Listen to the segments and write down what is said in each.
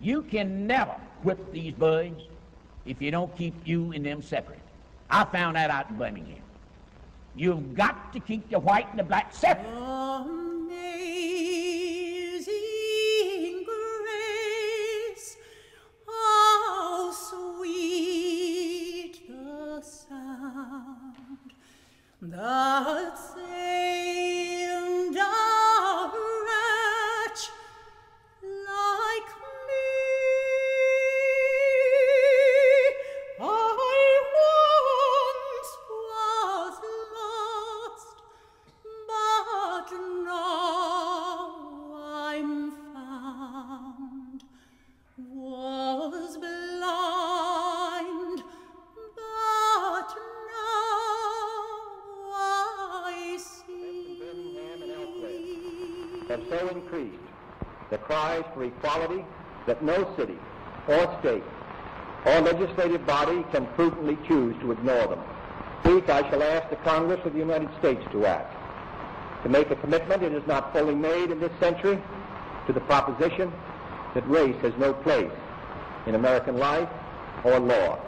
You can never whip these buds if you don't keep you and them separate. I found that out in Birmingham. You've got to keep the white and the black separate. Amazing grace, how sweet the sound that saved a wretch like me. I once was lost, but now I'm found. Was blind, but now I see. Have so increased the cries for equality that no city or state or legislative body can prudently choose to ignore them. This week I shall ask the Congress of the United States to act, to make a commitment it is not fully made in this century to the proposition that race has no place in American life or law.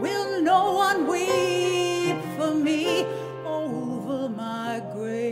Will no one weep for me over my grave?